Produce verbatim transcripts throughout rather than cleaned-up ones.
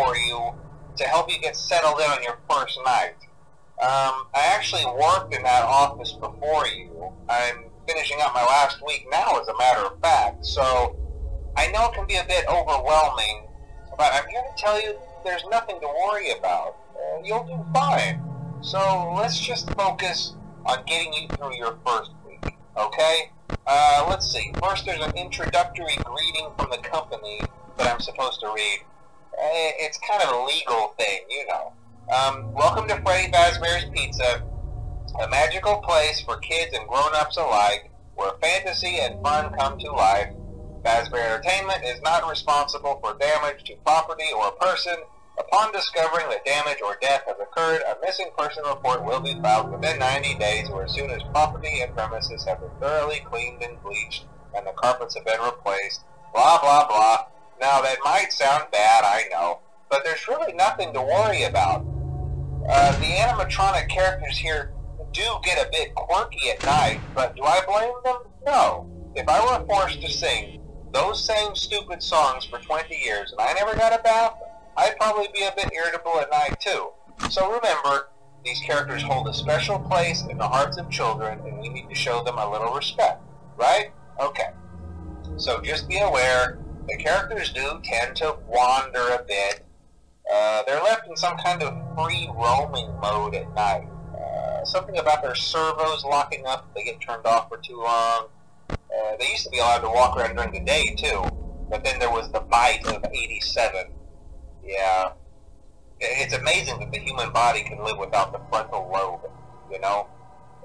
For you to help you get settled in on your first night. Um, I actually worked in that office before you. I'm finishing up my last week now, as a matter of fact, so I know it can be a bit overwhelming, but I'm here to tell you there's nothing to worry about. Uh, you'll do fine. So let's just focus on getting you through your first week, okay? Uh, let's see. First, there's an introductory greeting from the company that I'm supposed to read. It's kind of a legal thing, you know. Um, welcome to Freddy Fazbear's Pizza, a magical place for kids and grown-ups alike, where fantasy and fun come to life. Fazbear Entertainment is not responsible for damage to property or a person. Upon discovering that damage or death has occurred, a missing person report will be filed within ninety days or as soon as property and premises have been thoroughly cleaned and bleached and the carpets have been replaced. Blah, blah, blah. Now, that might sound bad, I know, but there's really nothing to worry about. Uh, the animatronic characters here do get a bit quirky at night, but do I blame them? No. If I were forced to sing those same stupid songs for twenty years and I never got a bath, I'd probably be a bit irritable at night, too. So remember, these characters hold a special place in the hearts of children, and we need to show them a little respect, right? Okay. So just be aware. The characters do tend to wander a bit. Uh, they're left in some kind of free-roaming mode at night. Uh, something about their servos locking up if they get turned off for too long. Uh, they used to be allowed to walk around during the day, too. But then there was the bite of eighty-seven. Yeah. It's amazing that the human body can live without the frontal lobe, you know?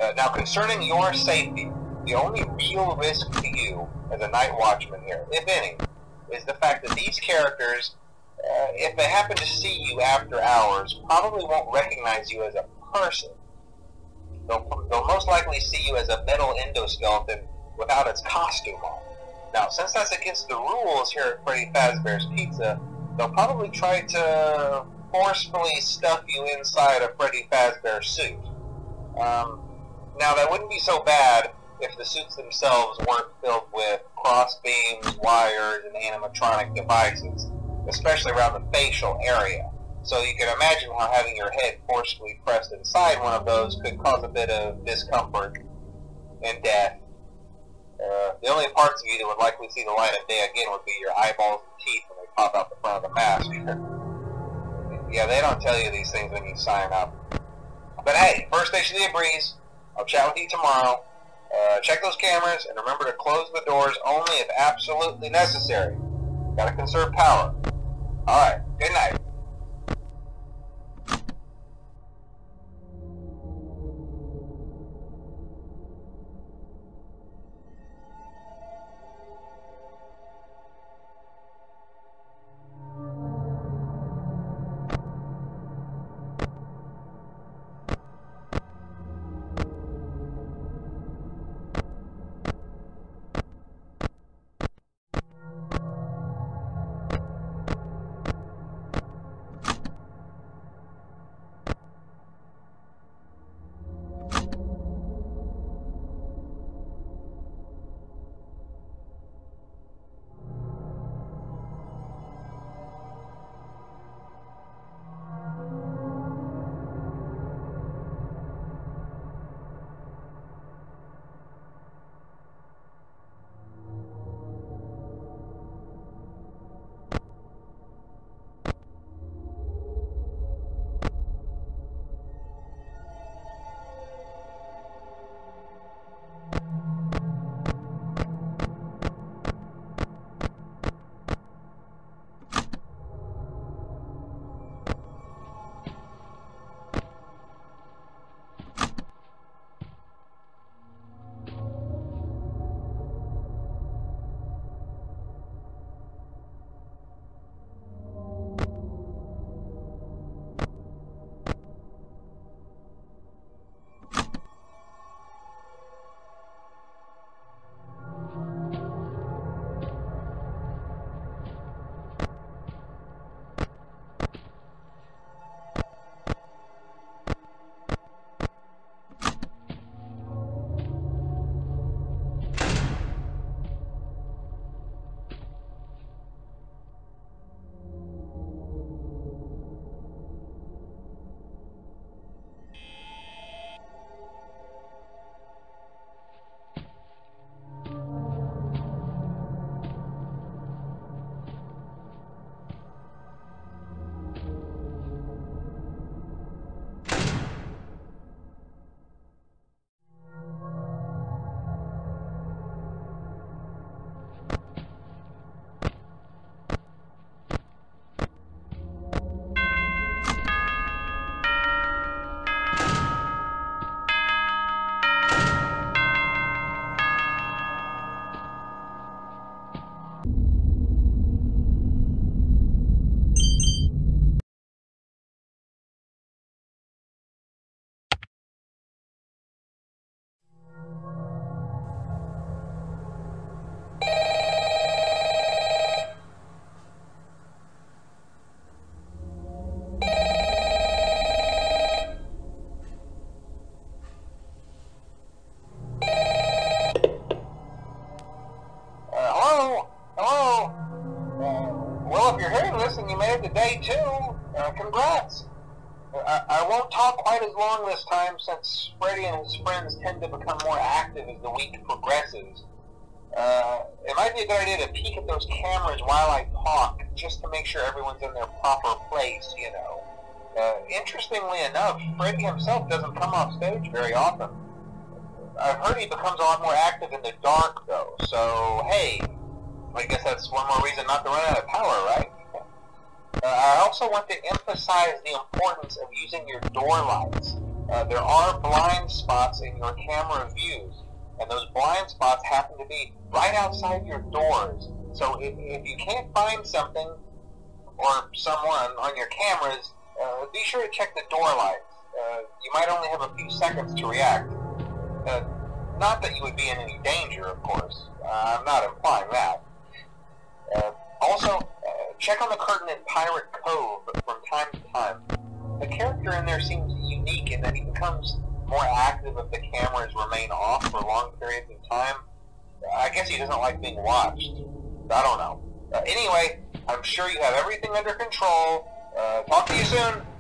Uh, now, concerning your safety, the only real risk to you as a night watchman here, if any, is the fact that these characters, uh, if they happen to see you after hours, probably won't recognize you as a person. They'll, they'll most likely see you as a metal endoskeleton without its costume on. Now, since that's against the rules here at Freddy Fazbear's Pizza, they'll probably try to forcefully stuff you inside a Freddy Fazbear suit. Um, now, that wouldn't be so bad if the suits themselves weren't filled with cross beams, wires, and animatronic devices, especially around the facial area. So you can imagine how having your head forcefully pressed inside one of those could cause a bit of discomfort and death. Uh, the only parts of you that would likely see the light of day again would be your eyeballs and teeth when they pop out the front of the mask. Yeah, they don't tell you these things when you sign up. But hey, first station of the breeze. I'll chat with you tomorrow. Uh, check those cameras, and remember to close the doors only if absolutely necessary. Gotta conserve power. Alright, good night. quite as long this time, since Freddy and his friends tend to become more active as the week progresses. Uh, it might be a good idea to peek at those cameras while I talk, just to make sure everyone's in their proper place, you know. Uh, interestingly enough, Freddy himself doesn't come off stage very often. I've heard he becomes a lot more active in the dark, though, so, hey, I guess that's one more reason not to run out of power, right? Uh, I also want to emphasize the importance of using your door lights. Uh, there are blind spots in your camera views, and those blind spots happen to be right outside your doors. So if, if you can't find something or someone on your cameras, uh, be sure to check the door lights. Uh, you might only have a few seconds to react. Uh, not that you would be in any danger, of course. Uh, I'm not implying that. Uh, also, uh, check on the curtain in Pirate Cove from time to time. The character in there seems unique in that he becomes more active if the cameras remain off for long periods of time. I guess he doesn't like being watched. I don't know. Uh, anyway, I'm sure you have everything under control. Uh, talk to you soon.